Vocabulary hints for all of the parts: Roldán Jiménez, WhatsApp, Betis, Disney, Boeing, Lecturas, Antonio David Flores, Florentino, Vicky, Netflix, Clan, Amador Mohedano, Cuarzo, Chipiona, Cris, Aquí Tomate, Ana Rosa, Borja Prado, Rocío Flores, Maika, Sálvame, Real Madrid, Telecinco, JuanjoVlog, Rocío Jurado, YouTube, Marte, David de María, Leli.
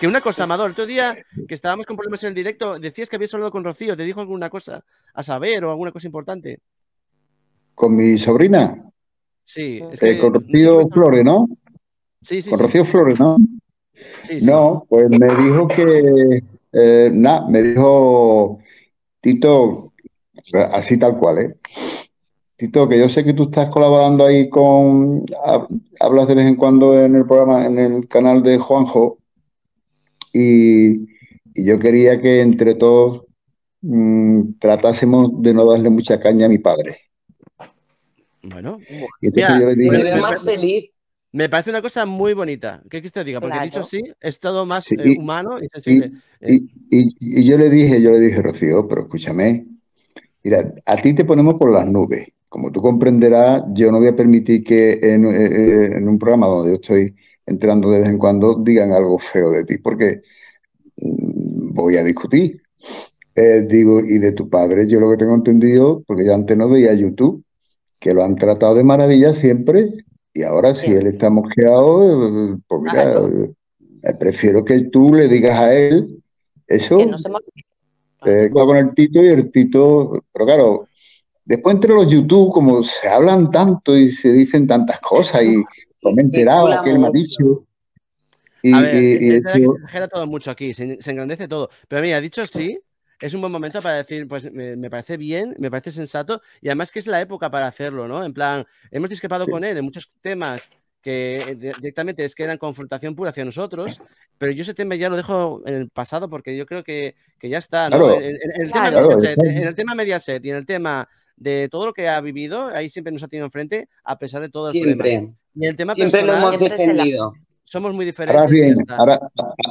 Que una cosa, Amador, otro día que estábamos con problemas en el directo, decías que habías hablado con Rocío, ¿te dijo alguna cosa a saber o alguna cosa importante? ¿Con mi sobrina? Sí. Es que con Rocío Flores, ¿no? Sí, sí. Con Rocío Flores, ¿no? Sí, sí. No, pues me dijo que... nada, me dijo Tito, así tal cual, ¿eh? Tito, que yo sé que tú estás colaborando ahí con... Hablas de vez en cuando en el programa, en el canal de Juanjo, y yo quería que entre todos tratásemos de no darle mucha caña a mi padre. Bueno, y mira, yo le dije, me más feliz. Me parece una cosa muy bonita. ¿Qué quieres que te diga? Porque claro, dicho así, es todo más sí, humano y sensible. Y yo le dije, Rocío, pero escúchame, mira, a ti te ponemos por las nubes. Como tú comprenderás, yo no voy a permitir que en un programa donde yo estoy entrando de vez en cuando digan algo feo de ti, porque voy a discutir. Digo, y de tu padre, yo lo que tengo entendido, porque yo antes no veía YouTube, que lo han tratado de maravilla siempre, y ahora si él está mosqueado, pues mira, prefiero que tú le digas a él eso. Que no se con el Tito y el Tito... Pero claro, después entre los YouTube, como se hablan tanto y se dicen tantas cosas y me he enterado que él me ha dicho... Y se genera todo mucho aquí, se engrandece todo. Pero mira, dicho así, es un buen momento para decir, pues me parece bien, me parece sensato, y además que es la época para hacerlo, ¿no? En plan, hemos discrepado con él en muchos temas que directamente es que eran confrontación pura hacia nosotros, pero yo ese tema ya lo dejo en el pasado porque yo creo que ya está, ¿no? Claro, en el tema Mediaset y en el tema de todo lo que ha vivido, ahí siempre nos ha tenido enfrente a pesar de todo el problema. Y el tema siempre personal, lo hemos defendido. Somos muy diferentes.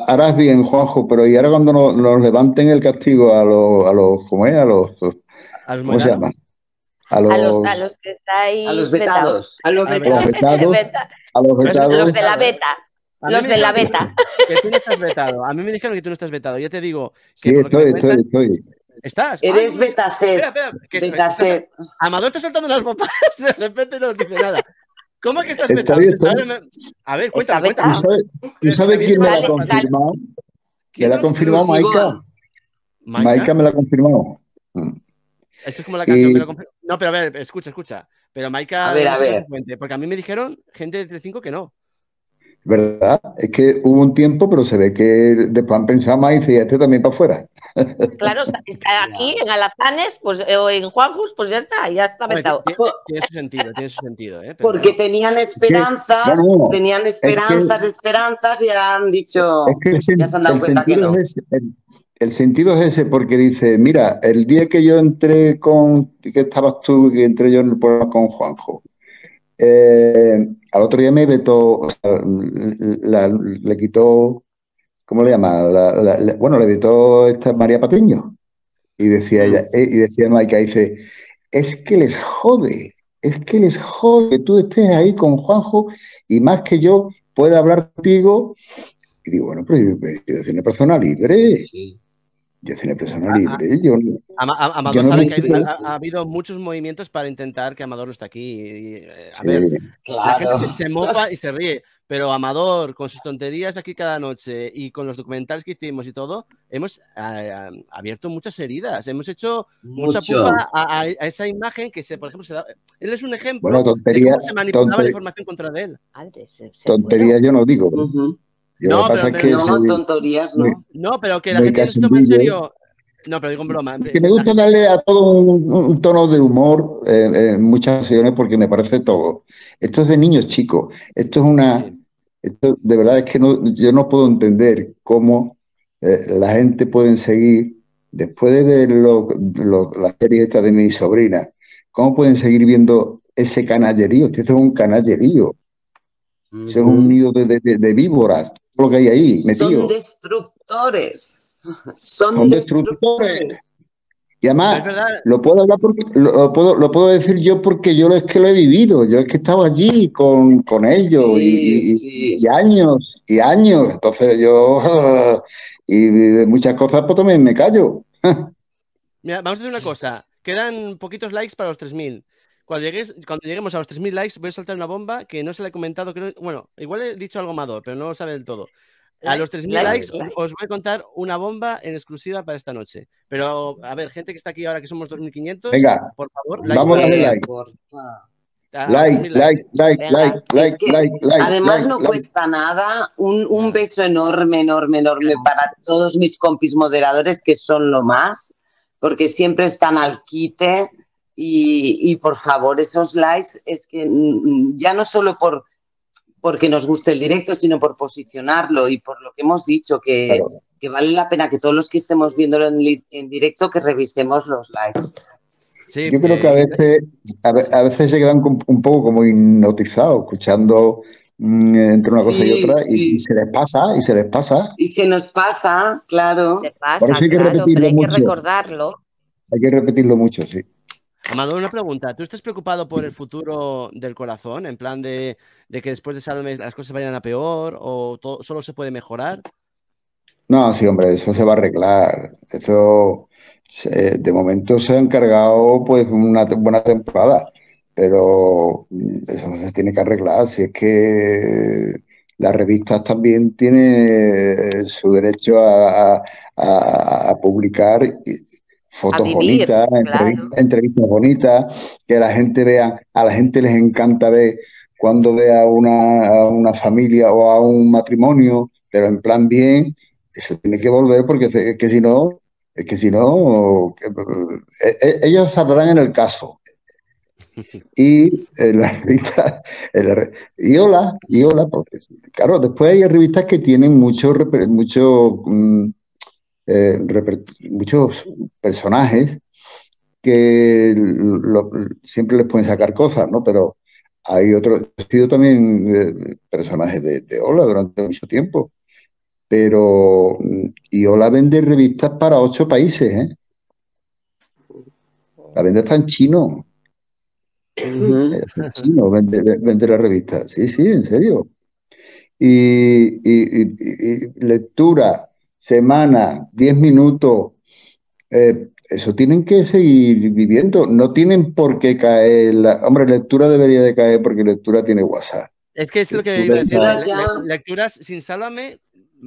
Harás bien, Juanjo, pero y ahora cuando nos levanten el castigo a los que estáis... A los vetados. Los de la beta. Los de la beta. Que tú no estás vetado. A mí me dijeron que tú no estás vetado. Ya te digo... Que sí, estoy. ¿Estás? Eres betaset. Betaset. Amador está soltando las bombas. De repente no nos dice nada. ¿Cómo es que estás vetado? A ver, cuéntame. ¿Tú sabes quién me la ha confirmado? ¿Quién la ha confirmado? Maika me la ha confirmado. Esto es como la canción que lo confirmó. No, pero a ver, escucha. Pero Maika... A ver. Porque a mí me dijeron gente de Telecinco que no. ¿Verdad? Es que hubo un tiempo, pero se ve que después han pensado más y decía, este también para afuera. Claro, está aquí en Alazanes, pues, o en Juanjus, pues ya está vetado. Tiene su sentido. Porque tenían esperanzas y han dicho, ya se han dado cuenta que no. El sentido es ese, porque dice, mira, el día que yo entré que estabas tú, que entré yo en el programa con Juanjo, al otro día me vetó, o sea, le quitó, ¿cómo le llama? Le vetó esta María Patiño. Y decía ella, y decía Maika, dice, es que les jode que tú estés ahí con Juanjo y más que yo pueda hablar contigo. Y digo, bueno, pero yo soy una persona libre. Sí. Yo soy una persona libre. Amador no sabe que ha habido muchos movimientos para intentar que Amador no esté aquí. La gente se mofa y se ríe, pero Amador, con sus tonterías aquí cada noche y con los documentales que hicimos y todo, hemos abierto muchas heridas. Hemos hecho mucha pupa a esa imagen que, por ejemplo, se da. Él es un ejemplo de cómo se manipulaba la información contra de él. Tonterías yo no digo. No, pero que la gente se toma en serio. No, pero digo en broma. Que me gusta darle a todo un tono de humor en muchas ocasiones porque me parece todo. Esto es de niños chicos. Esto es una... Esto, de verdad es que yo no puedo entender cómo la gente puede seguir, después de ver la serie esta de mi sobrina, cómo pueden seguir viendo ese canallerío. Esto es un canallerío. Uh-huh. Es un nido de víboras, todo lo que hay ahí, metido. Son destructores. Y además, lo puedo decir yo porque yo lo he vivido, yo es que he estado allí con ellos y años. Entonces yo, y de muchas cosas, pues también me callo. Mira, vamos a hacer una cosa, quedan poquitos likes para los 3.000. Cuando lleguemos a los 3.000 likes voy a soltar una bomba que no se la he comentado, creo, bueno, igual he dicho algo Amador, pero no lo sabe del todo. A los 3.000 likes os voy a contar una bomba en exclusiva para esta noche. Pero, a ver, gente que está aquí ahora que somos 2.500, venga, por favor, vamos a darle like. Like. Además no cuesta nada. Un beso enorme para todos mis compis moderadores, que son lo más, porque siempre están al quite. Y por favor, esos likes, es que ya no solo porque nos guste el directo, sino por posicionarlo y por lo que hemos dicho, que vale la pena que todos los que estemos viéndolo en directo, que revisemos los likes. Sí, yo creo que a veces se quedan un poco como hipnotizados, escuchando entre una cosa y otra, y se les pasa, Y se nos pasa, claro. Se pasa, claro, pero hay que recordarlo. Hay que repetirlo mucho, sí. Amador, una pregunta. ¿Tú estás preocupado por el futuro del corazón? En plan de que después de Sálvame las cosas vayan a peor, o todo, solo se puede mejorar. No, sí, hombre, eso se va a arreglar. Eso, de momento se ha encargado pues una buena temporada, pero eso se tiene que arreglar. Si es que las revistas también tienen su derecho a publicar fotos bonitas, entrevistas bonitas, que la gente vea, a la gente les encanta ver cuando vea a una familia o a un matrimonio, pero en plan bien. Eso tiene que volver, porque si no, ellos saldrán en el caso. Y las revistas, y hola, porque claro, después hay revistas que tienen muchos personajes que siempre les pueden sacar cosas, ¿no? Pero hay otros, he sido también personajes de Hola durante mucho tiempo, pero y Hola vende revistas para 8 países, ¿eh? La vende hasta en chino. En chino vende la revista, sí, en serio. Y lectura, semana, 10 minutos, eso tienen que seguir viviendo. No tienen por qué caer. Hombre, lectura debería de caer, porque lectura tiene WhatsApp. Es que es lo que iba a decir. Lecturas sin Sálvame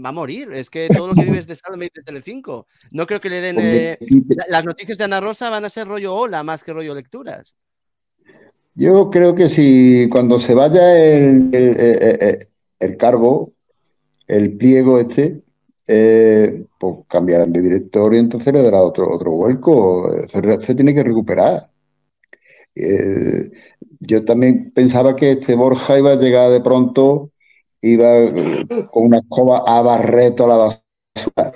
va a morir. Es que todo lo que vives de Sálvame y de Telecinco. No creo que le den... las noticias de Ana Rosa van a ser rollo Hola más que rollo lecturas. Yo creo que si cuando se vaya el cargo, el pliego este... pues cambiarán de director y entonces le dará otro vuelco. Se tiene que recuperar. Yo también pensaba que este Borja iba a llegar de pronto, con una escoba a barrer toda la basura.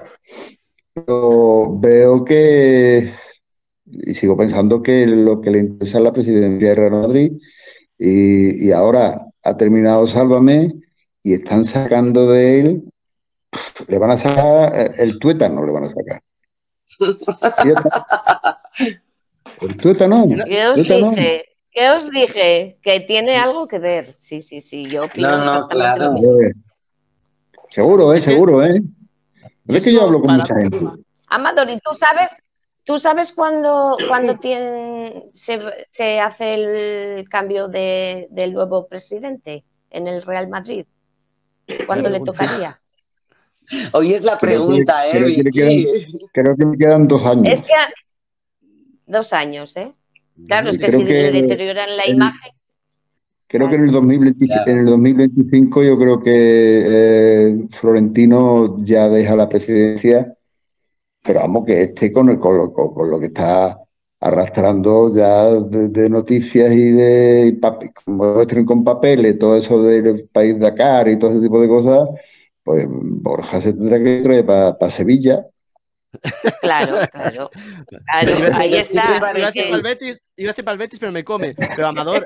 Pero veo que, y sigo pensando que lo que le interesa es la presidencia de Real Madrid, y ahora ha terminado Sálvame y están sacando de él. Le van a sacar el tuétano, le van a sacar. El tuétano. ¿Qué os dije? Que tiene algo que ver. Sí, yo opino exactamente lo mismo. Seguro. Es que yo hablo con mucha gente. Amador, ¿y tú sabes cuándo se hace el cambio del nuevo presidente en el Real Madrid? ¿Cuándo le tocaría? Hoy es la pregunta, Vicky. Creo que me quedan 2 años. Es que 2 años, ¿eh? Claro, es que si le deterioran la imagen. Creo que en el 2025 yo creo que Florentino ya deja la presidencia, pero vamos, que esté con lo que está arrastrando ya de noticias y de papel, con papeles, todo eso del país Dakar y todo ese tipo de cosas. Pues Borja se tendrá que traer para Sevilla. Claro. Ahí está. Iba a hacer para el Betis, pero me come. Pero Amador,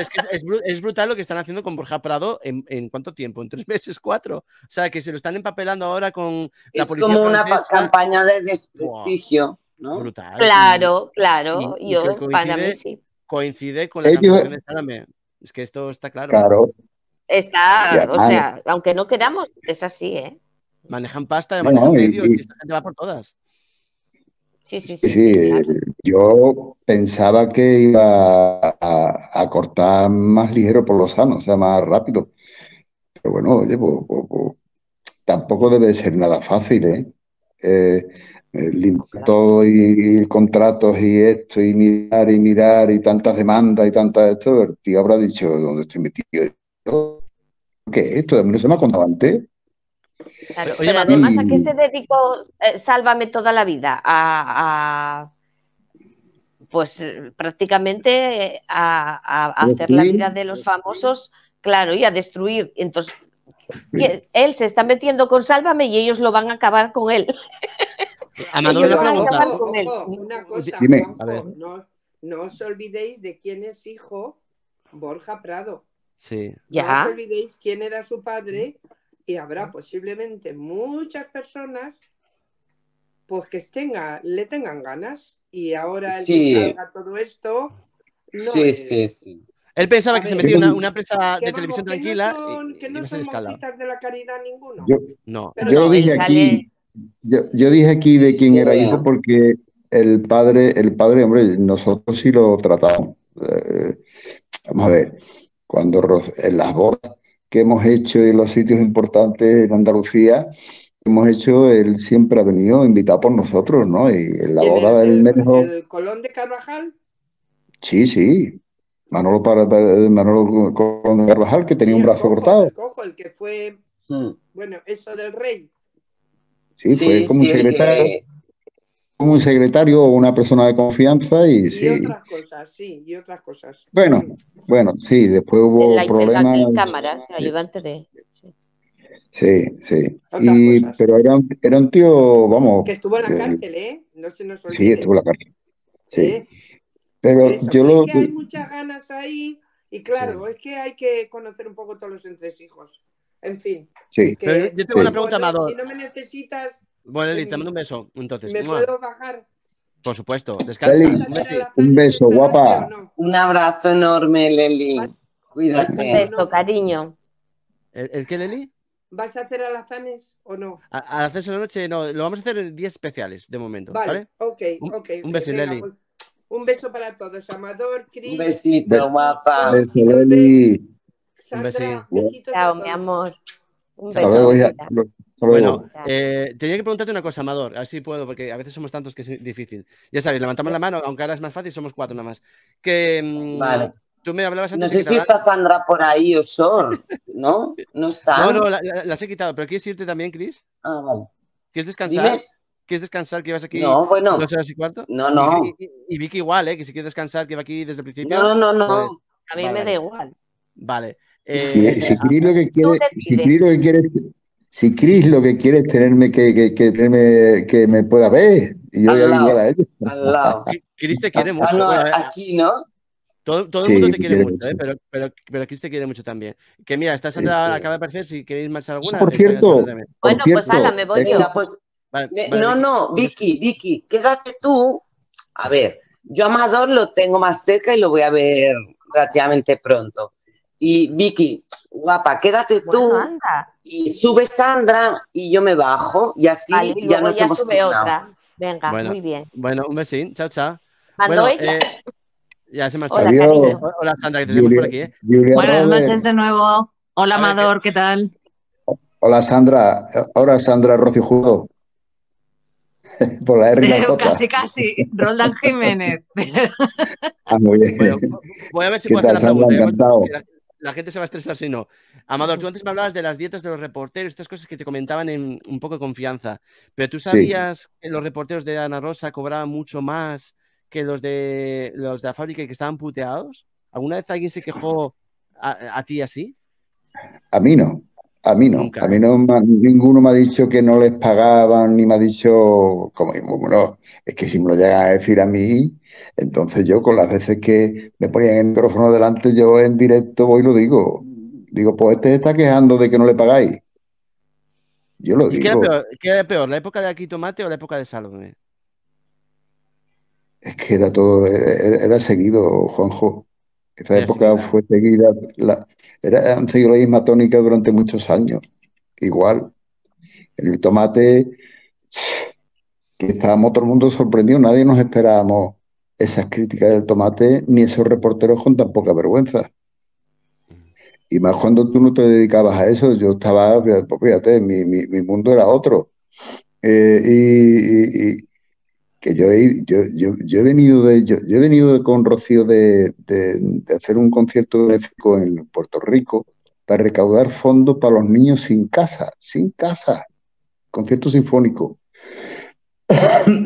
es que es brutal lo que están haciendo con Borja Prado en ¿cuánto tiempo? ¿En 3 meses, 4? O sea, que se lo están empapelando ahora con la policía. Es como una campaña de desprestigio, ¿no? Brutal. Claro. Yo, para mí, sí. Coincide con la campaña de Sálvame. Es que esto está claro. Claro. Está, o sea, aunque no queramos, es así, ¿eh? Manejan pasta, manejan medios, y esta gente va por todas. Sí, claro. Yo pensaba que iba a cortar más ligero por lo sano, o sea, más rápido. Pero bueno, oye, tampoco debe ser nada fácil, ¿eh? Limpiar todo y contratos y esto y mirar y mirar y tantas demandas y tantas esto, el tío habrá dicho dónde estoy metido yo. ¿Qué es esto? A mí no se me ha contado antes. Claro, pero oye, además, ¿a qué se dedicó Sálvame toda la vida? Pues prácticamente a hacer la vida de los famosos, claro, y a destruir. Entonces, él se está metiendo con Sálvame y ellos lo van a acabar con él. Amador, una cosa, dime, Juanjo, no os olvidéis de quién es hijo Borja Prado. Sí. No os olvidéis quién era su padre, y habrá posiblemente muchas personas pues que le tengan ganas, y ahora el que haga todo esto él pensaba que se metió una presa de televisión tranquila, que no son monjitas de la caridad ninguno. Yo dije aquí de quién era hijo, porque el padre, hombre, nosotros sí lo tratamos. Vamos a ver, cuando en las bodas que hemos hecho en los sitios importantes en Andalucía, hemos hecho, él siempre ha venido invitado por nosotros, ¿no? Y en la boda del mejor. ¿El Colón de Carvajal? Sí, sí. Manolo Colón de Carvajal, que tenía un brazo cortado. El que fue, bueno, eso del rey. Sí, fue como un secretario, como un secretario o una persona de confianza y sí. Y otras cosas. Bueno, sí, después hubo problemas. En cámaras, ayudante de... Sí. Pero era un tío, vamos... Que estuvo en la cárcel, ¿eh? No se nos olvide. Sí, estuvo en la cárcel. Sí. Pero eso, es que hay muchas ganas ahí y claro, es que hay que conocer un poco todos los entresijos. En fin. Sí. Pero yo tengo una pregunta, Amador. Si no me necesitas... Bueno, Leli, te mando un beso, entonces. ¿Me puedo bajar? Por supuesto. Descansa. Leli, un beso, guapa. No. Un abrazo enorme, Leli. Cuídate. Un beso, cariño. ¿El qué, Leli? ¿Vas a hacer alazanes o no? Al hacerse la noche, no. Lo vamos a hacer en días especiales, de momento. Vale. Ok. Un beso, Leli. Un beso para todos. Amador, Cris. Un besito, guapa. Un beso, Leli. Sandra, un besito. Chao, mi amor. Un beso. Bueno, tenía que preguntarte una cosa, Amador, así puedo, porque a veces somos tantos que es difícil. Ya sabes, levantamos la mano, aunque ahora es más fácil, somos cuatro nada más. Vale. Tú me hablabas antes. No sé si está Sandra por ahí o Sol, ¿no? No está. No, las he quitado, pero ¿quieres irte también, Cris? Ah, vale. ¿Quieres descansar? Dime. ¿Quieres descansar, que ibas aquí? No, bueno. 2 horas y cuarto. No. Y Vicky igual, ¿eh? Que si quieres descansar, que va aquí desde el principio. No. A mí me da igual. Vale. Si Cris lo que quiere es tenerme que me pueda ver, y yo voy a igual a ellos. Al lado. Cris te quiere mucho. Aquí, ¿no? Todo el mundo te quiere mucho, ¿eh? Pero Cris te quiere mucho también. Que mira, esta Sandra acaba de aparecer, si queréis marchar alguna. Por cierto. Bueno, pues ala, me voy yo. No, Vicky, quédate tú. A ver, yo a Amador lo tengo más cerca y lo voy a ver relativamente pronto. Y Vicky, guapa, quédate tú, y sube Sandra y yo me bajo, y así vale, ya nos hemos terminado. Otra. Venga, bueno, muy bien. Bueno, un besín, chao. Bueno, ya se marchó. Hola Sandra, que te tenemos por aquí. Buenas noches de nuevo. Hola Amador, ¿qué tal? Hola Sandra, Rocío Jurado. Por la R. Casi, Roldán Jiménez. Muy bien. Bueno, voy a ver si puedo hacer la pregunta. La gente se va a estresar si no. Amador, tú antes me hablabas de las dietas de los reporteros, estas cosas que te comentaban en un poco de confianza, pero ¿tú sabías que los reporteros de Ana Rosa cobraban mucho más que los de la fábrica y que estaban puteados? ¿Alguna vez alguien se quejó a ti así? A mí no, ninguno me ha dicho que no les pagaban, ni me ha dicho, bueno, es que si me lo llegan a decir a mí, entonces yo con las veces que me ponían el micrófono delante, yo en directo voy y lo digo. Digo, pues este se está quejando de que no le pagáis. Yo lo digo. ¿Qué era peor, la época de Aquí Tomate o la época de Sálvame? Es que era todo, era seguido, Juanjo. Esta época fue seguida, han seguido la misma tónica durante muchos años, igual. En el tomate, que estábamos todo el mundo sorprendido, nadie nos esperábamos esas críticas del tomate, ni esos reporteros con tan poca vergüenza. Y más cuando tú no te dedicabas a eso, yo estaba, pues fíjate, mi mundo era otro. Que yo he venido con Rocío de hacer un concierto benéfico en Puerto Rico para recaudar fondos para los niños sin casa, concierto sinfónico.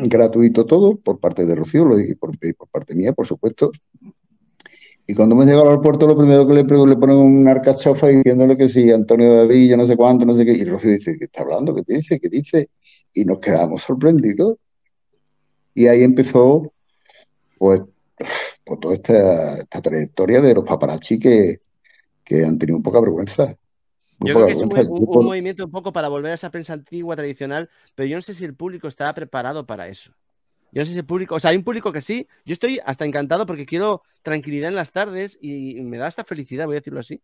Gratuito todo, por parte de Rocío, lo dije, por parte mía, por supuesto. Y cuando me llegó al aeropuerto, lo primero que le pregunto, le ponen una arcachofa diciéndole que sí, Antonio David, yo no sé cuánto, no sé qué. Y Rocío dice, ¿qué está hablando? ¿Qué te dice? ¿Qué dice? Y nos quedamos sorprendidos. Y ahí empezó, pues toda esta trayectoria de los paparazzi que han tenido poca vergüenza. Yo creo que es un movimiento un poco para volver a esa prensa antigua, tradicional, pero yo no sé si el público está preparado para eso. Yo no sé si el público... O sea, hay un público que sí. Yo estoy hasta encantado porque quiero tranquilidad en las tardes y me da hasta felicidad, voy a decirlo así,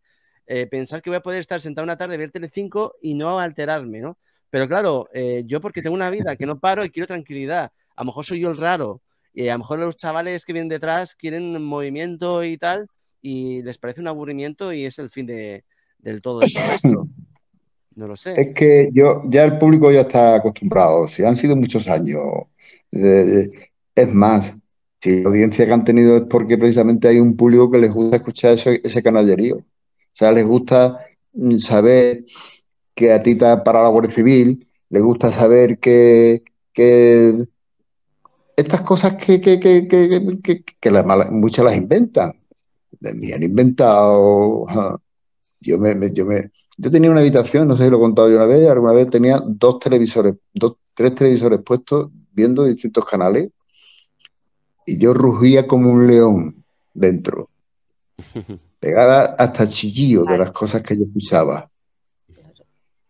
pensar que voy a poder estar sentado una tarde, ver Telecinco y no alterarme, ¿no? Pero claro, yo porque tengo una vida que no paro y quiero tranquilidad. A lo mejor soy yo el raro. A lo mejor los chavales que vienen detrás quieren movimiento y tal y les parece un aburrimiento y es el fin de... del todo esto. No lo sé. Es que yo ya el público ya está acostumbrado. O sea, han sido muchos años. Es más, si la audiencia que han tenido es porque precisamente hay un público que les gusta escuchar ese canallerío. O sea, les gusta saber que a ti te ha parado la Guardia Civil, les gusta saber que estas cosas que muchas las inventan. De mí han inventado... Yo tenía una habitación, no sé si lo he contado yo una vez, alguna vez tenía tres televisores puestos viendo distintos canales y yo rugía como un león dentro, pegada hasta chillío de las cosas que yo escuchaba.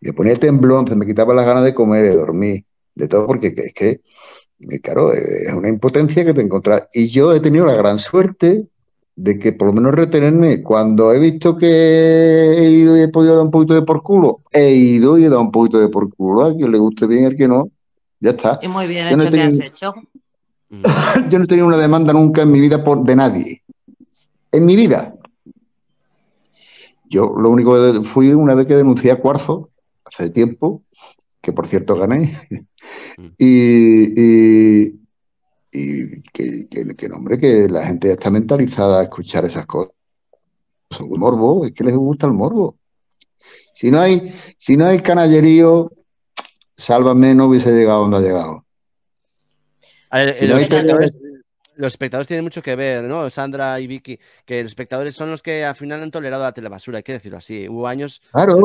Me ponía temblón, se me quitaba las ganas de comer, de dormir, de todo, porque es que, claro, es una impotencia que te encontrás. Y yo he tenido la gran suerte de que por lo menos retenerme. Cuando he visto que he ido y he podido dar un poquito de por culo, he ido y he dado un poquito de por culo, a quien le guste bien, al que no, ya está. Y muy bien hecho que has hecho. Yo no he tenido una demanda nunca en mi vida de nadie. En mi vida. Yo lo único que fui una vez que denuncié a Cuarzo, hace tiempo, que por cierto gané, y que hombre, que la gente está mentalizada a escuchar esas cosas. El morbo, es que les gusta el morbo. Si no hay canallerío, Sálvame no hubiese llegado donde ha llegado. A ver, si los espectadores tienen mucho que ver, ¿no? Sandra y Vicky, que los espectadores son los que al final han tolerado la telebasura, hay que decirlo así. Hubo años... Claro.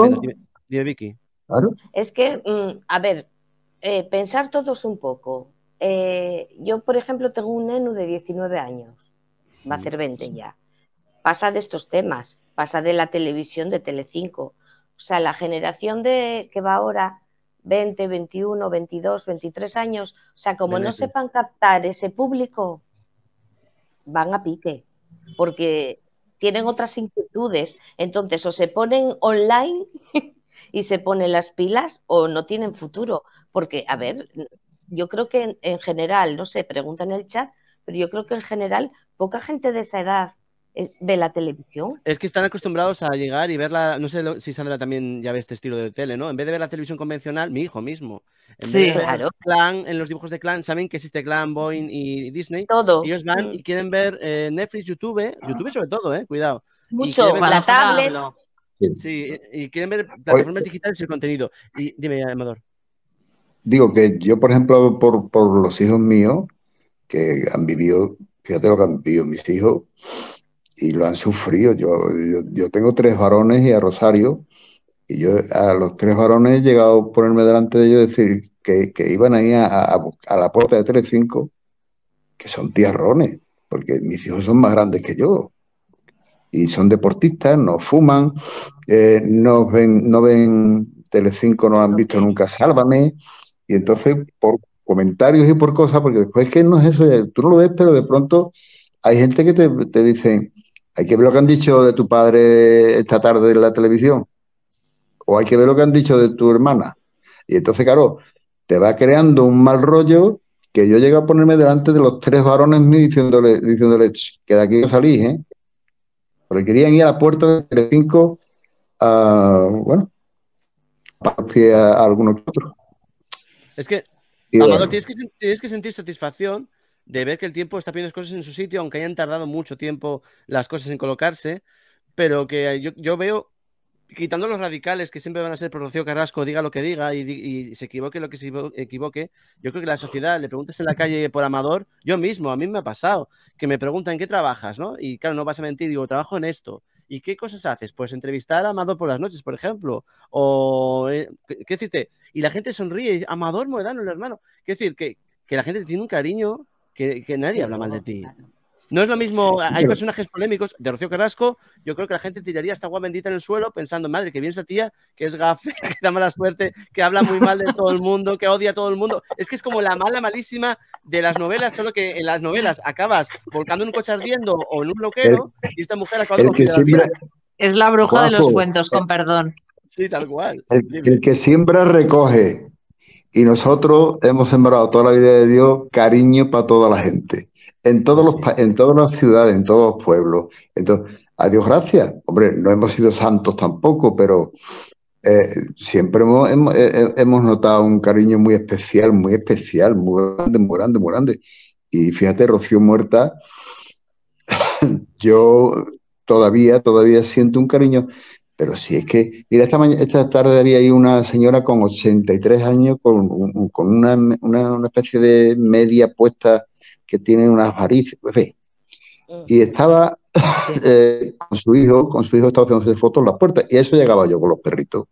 Dime, Vicky. Claro. Es que, a ver, pensar todos un poco... yo, por ejemplo, tengo un nenu de 19 años, va a hacer 20 ya. Pasa de estos temas, pasa de la televisión de Telecinco. O sea, la generación de que va ahora, 20, 21, 22, 23 años, o sea, como no sepan captar ese público, van a pique, porque tienen otras inquietudes. Entonces, o se ponen online y se ponen las pilas o no tienen futuro, porque, a ver... Yo creo que en general, no sé, pregunta en el chat, pero yo creo que en general poca gente de esa edad ve la televisión. Es que están acostumbrados a llegar y verla, no sé si Sandra también ya ve este estilo de tele, ¿no? En vez de ver la televisión convencional, mi hijo mismo. Sí, claro. Clan, en los dibujos de Clan, saben que existe Clan, Boeing y Disney. Todo. Ellos van y quieren ver Netflix, YouTube sobre todo, cuidado. Mucho, para la tablet. Sí, y quieren ver plataformas digitales y el contenido. Y dime, Amador. Digo que yo, por ejemplo, por los hijos míos, que han vivido, fíjate lo que han vivido mis hijos, y lo han sufrido. Yo tengo 3 varones y a Rosario, y yo a los 3 varones he llegado a ponerme delante de ellos y decir que iban ahí a la puerta de Telecinco, que son tierrones, porque mis hijos son más grandes que yo. Y son deportistas, no fuman, no ven Telecinco, no han visto nunca Sálvame. Y entonces, por comentarios y por cosas, porque después es que no es eso, tú no lo ves, pero de pronto hay gente que te dice, hay que ver lo que han dicho de tu padre esta tarde en la televisión, o hay que ver lo que han dicho de tu hermana. Y entonces, claro, te va creando un mal rollo que yo llego a ponerme delante de los 3 varones míos diciéndoles que de aquí no salís, ¿eh? Porque querían ir a la puerta de Telecinco bueno, a alguno que otro. Es que, Amador, bueno, tienes que sentir satisfacción de ver que el tiempo está poniendo las cosas en su sitio, aunque hayan tardado mucho tiempo las cosas en colocarse, pero que yo veo, quitando los radicales que siempre van a ser por Rocío Carrasco, diga lo que diga y se equivoque lo que se equivoque, yo creo que la sociedad, le preguntas en la calle por Amador, yo mismo, a mí me ha pasado, que me preguntan ¿qué trabajas?, ¿no? Y claro, no vas a mentir, digo, trabajo en esto. ¿Y qué cosas haces? Pues entrevistar a Amador por las noches, por ejemplo. O, ¿qué decirte? Y la gente sonríe, Amador Mohedano, el hermano. Quiero decir, que la gente tiene un cariño que nadie habla mal de ti. No es lo mismo, hay personajes polémicos, de Rocío Carrasco, yo creo que la gente tiraría esta agua bendita en el suelo pensando, madre, que bien esa tía, que es gafe, que da mala suerte, que habla muy mal de todo el mundo, que odia a todo el mundo. Es que es como la mala malísima de las novelas, solo que en las novelas acabas volcando en un coche ardiendo o en un bloquero y esta mujer acaba con siembra... Es la bruja, Juanjo, de los cuentos, con perdón. Sí, tal cual. El que siembra recoge. Y nosotros hemos sembrado toda la vida de Dios cariño para toda la gente, en todas las ciudades, en todos los pueblos. Entonces, a Dios gracias. Hombre, no hemos sido santos tampoco, pero siempre hemos notado un cariño muy especial, muy grande, muy grande. Y fíjate, Rocío muerta, yo todavía siento un cariño. Pero si es que, mira, esta tarde había ahí una señora con 83 años con una especie de media puesta que tiene unas varices, en fin. Y estaba con su hijo estaba haciendo fotos en la puerta, y a eso llegaba yo con los perritos.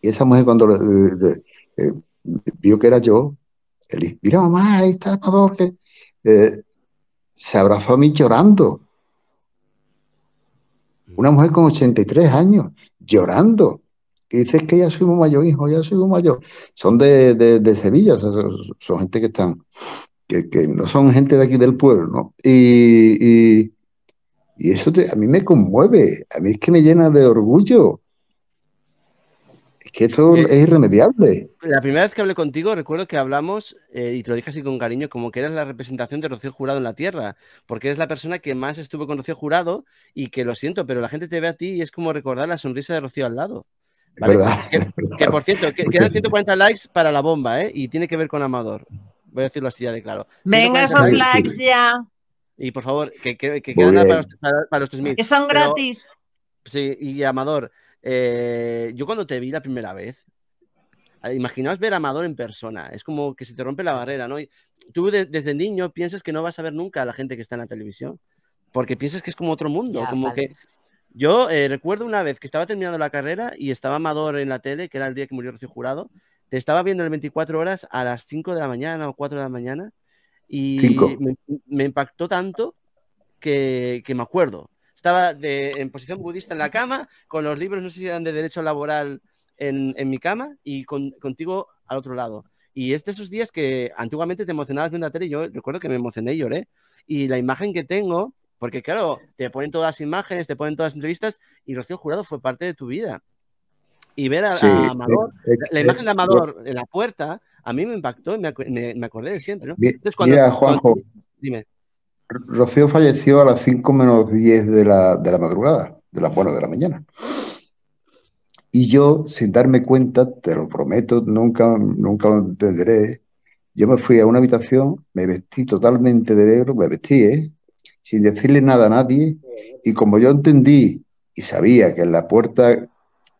Y esa mujer cuando vio que era yo, le dijo, mira mamá, ahí está Amador, que se abrazó a mí llorando. Una mujer con 83 años, llorando. Y dices que ya soy muy mayor, hijo, ya soy muy mayor. Son de Sevilla, son gente que están... Que no son gente de aquí del pueblo, ¿no? Y eso a mí me conmueve, a mí es que me llena de orgullo. Es que esto es irremediable. La primera vez que hablé contigo, recuerdo que hablamos, y te lo dije así con cariño, como que eras la representación de Rocío Jurado en la tierra, porque eres la persona que más estuvo con Rocío Jurado y que, lo siento, pero la gente te ve a ti y es como recordar la sonrisa de Rocío al lado. ¿Vale? Que por cierto, quedan 140 likes para la bomba, ¿eh? Y tiene que ver con Amador. Voy a decirlo así ya de claro. Venga esos likes ya. Y por favor, que quedan para los 3.000. Que son gratis. Sí, y Amador... yo cuando te vi la primera vez, imaginaos ver a Amador en persona, es como que se te rompe la barrera, ¿no? Y tú desde niño piensas que no vas a ver nunca a la gente que está en la televisión, porque piensas que es como otro mundo, ya, como vale. Que... Yo recuerdo una vez que estaba terminando la carrera y estaba Amador en la tele, que era el día que murió Rocío Jurado, te estaba viendo en 24 horas a las 5 de la mañana o 4 de la mañana y me impactó tanto que me acuerdo. Estaba en posición budista en la cama, con los libros, no sé si eran de derecho laboral, en mi cama y contigo al otro lado. Y es de esos días que antiguamente te emocionabas viendo la tele. Yo recuerdo que me emocioné y lloré. Y la imagen que tengo, porque claro, te ponen todas las imágenes, te ponen todas las entrevistas y Rocío Jurado fue parte de tu vida. Y ver a Amador, la imagen de Amador en la puerta, a mí me impactó y me acordé de siempre, ¿no? Entonces, mira, Juanjo, dime. Rocío falleció a las 5 menos 10 de la madrugada, de la mañana. Y yo, sin darme cuenta, te lo prometo, nunca lo entenderé. Yo me fui a una habitación, me vestí totalmente de negro, sin decirle nada a nadie. Y como yo entendí y sabía que en la puerta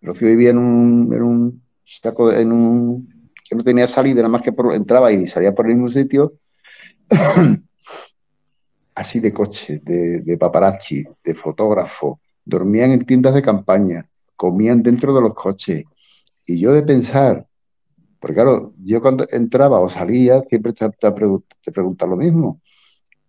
Rocío vivía en un saco, que no tenía salida, nada más que entraba y salía por el mismo sitio. Así de coche, de paparazzi, de fotógrafo, dormían en tiendas de campaña, comían dentro de los coches. Y yo de pensar, porque claro, yo cuando entraba o salía siempre te preguntaba lo mismo.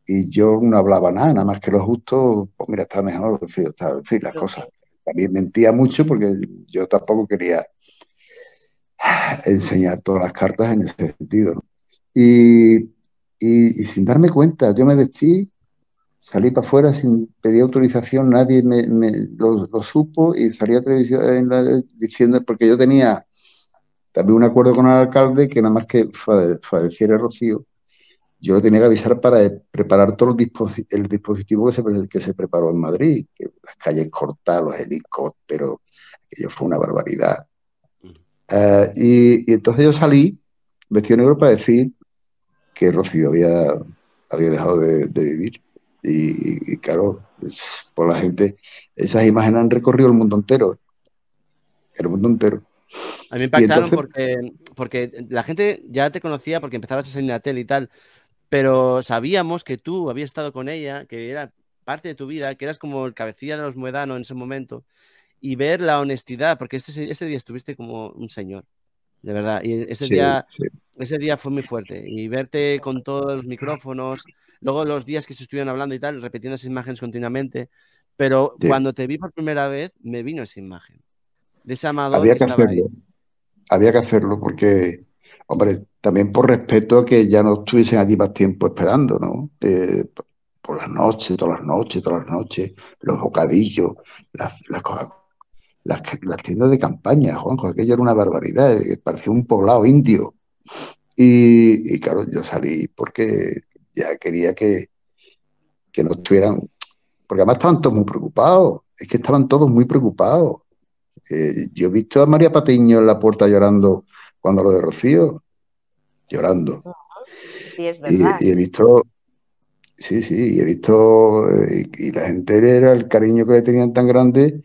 Y yo no hablaba nada más que lo justo, pues mira, está mejor, en fin, las cosas. También mentía mucho porque yo tampoco quería enseñar todas las cartas en ese sentido, ¿no? Y sin darme cuenta, yo me vestí, salí para afuera sin pedir autorización, nadie lo supo y salí a televisión diciendo, porque yo tenía también un acuerdo con el alcalde que nada más que falleciera Rocío, yo tenía que avisar para preparar todo el dispositivo que se preparó en Madrid, que las calles cortadas, los helicópteros, aquello fue una barbaridad. Y entonces yo salí vestido negro para decir que Rocío había dejado de vivir. Y claro, por la gente, esas imágenes han recorrido el mundo entero. El mundo entero. A mí me impactaron entonces, porque la gente ya te conocía porque empezabas a salir en la tele y tal, pero sabíamos que tú habías estado con ella, que era parte de tu vida, que eras como el cabecilla de los Mohedano en ese momento, y ver la honestidad, porque ese día estuviste como un señor. De verdad, y ese día fue muy fuerte. Y verte con todos los micrófonos, luego los días que se estuvieron hablando y tal, repetiendo esas imágenes continuamente. Pero cuando te vi por primera vez, me vino esa imagen. De ese Amador que estaba ahí. Había que hacerlo porque, hombre, también por respeto a que ya no estuviesen allí más tiempo esperando, ¿no? Por las noches, todas las noches, los bocadillos, las cosas. Las tiendas de campaña, Juanjo, aquello era una barbaridad, parecía un poblado indio. Y claro, yo salí porque ya quería que no estuvieran, porque además estaban todos muy preocupados, es que estaban todos muy preocupados. Yo he visto a María Patiño en la puerta llorando cuando lo de Rocío, llorando. Sí, es verdad. Y he visto... Sí, he visto... Y la gente era el cariño que le tenían tan grande...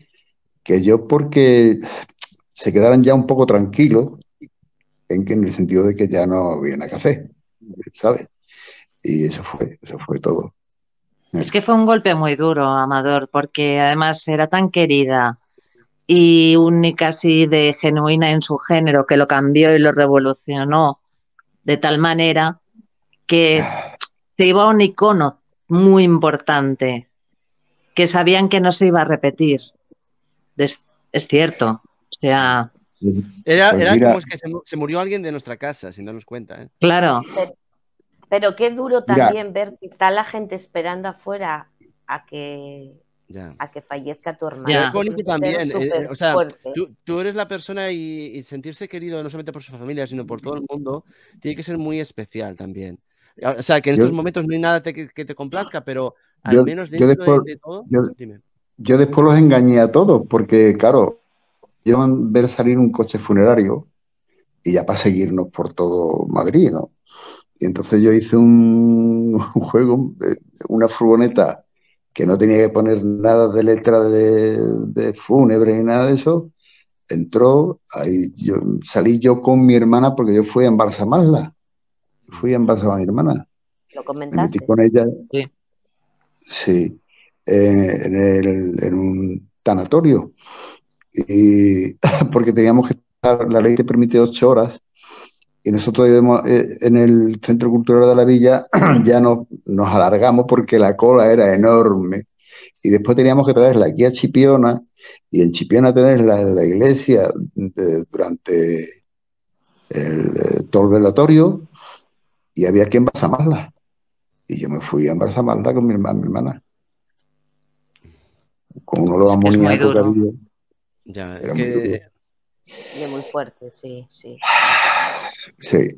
que yo porque se quedaran ya un poco tranquilos en el sentido de que ya no había nada que hacer, ¿sabes? Y eso fue todo. Es que fue un golpe muy duro, Amador, porque además era tan querida y única así de genuina en su género, que lo cambió y lo revolucionó de tal manera que se iba a un icono muy importante, que sabían que no se iba a repetir. Es cierto, o sea... Era como es que se murió alguien de nuestra casa, sin darnos cuenta, ¿eh? Claro. Pero qué duro también ver que está la gente esperando afuera a que fallezca tu hermano. Es bonito también, o sea, tú eres la persona y sentirse querido no solamente por su familia, sino por todo el mundo, tiene que ser muy especial también. O sea, que en estos momentos no hay nada que te complazca, pero al menos dentro de todo... Yo después los engañé a todos, porque, claro, yo ver salir un coche funerario y ya para seguirnos por todo Madrid, ¿no? Y entonces yo hice un juego, una furgoneta que no tenía que poner nada de letra de fúnebre ni nada de eso. Entró, ahí salí yo con mi hermana porque yo fui a embalsamarla. Fui a embalsamar a mi hermana. ¿Lo comentaste? Me metí con ella. Sí. Sí. En un tanatorio y, porque teníamos que estar, la ley te permite 8 horas y nosotros íbamos, en el Centro Cultural de la Villa ya nos alargamos porque la cola era enorme y después teníamos que traerla aquí a Chipiona y en Chipiona tenerla en la iglesia durante todo el velatorio y había que embalsamarla y yo me fui a embalsamarla con mi hermana. Con uno lo amoníaco que había. Ya, es que... Y es muy fuerte, sí. Sí.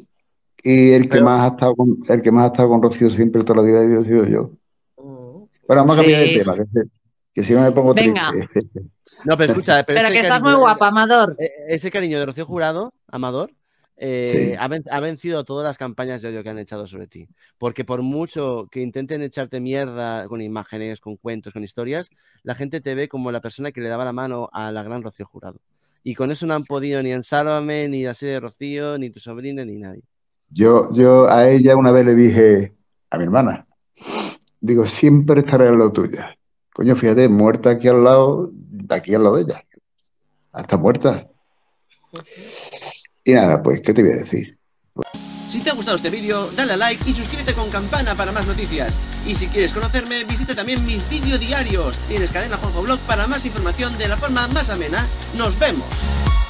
Y el que más ha estado con Rocío siempre toda la vida ha sido yo. Pero vamos a cambiar de tema, que si no me pongo triste. No, pero escucha, pero que estás muy guapa, Amador. Ese cariño de Rocío Jurado, Amador, ha vencido todas las campañas de odio que han echado sobre ti. Porque por mucho que intenten echarte mierda con imágenes, con cuentos, con historias, la gente te ve como la persona que le daba la mano a la gran Rocío Jurado. Y con eso no han podido ni en Sálvame, ni la serie de Rocío, ni tu sobrina, ni nadie. Yo a ella una vez le dije, a mi hermana, digo, siempre estaré al lado tuya. Coño, fíjate, muerta aquí al lado de ella. Hasta muerta. Y nada, pues, ¿qué te voy a decir? Si te ha gustado este vídeo, dale a like y suscríbete con campana para más noticias. Y si quieres conocerme, visita también mis vídeos diarios. Tienes cadena JuanjoVlog para más información de la forma más amena. ¡Nos vemos!